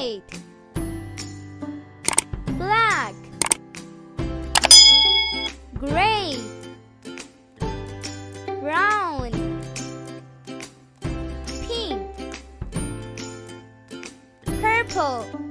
White, black, gray, brown, pink, purple.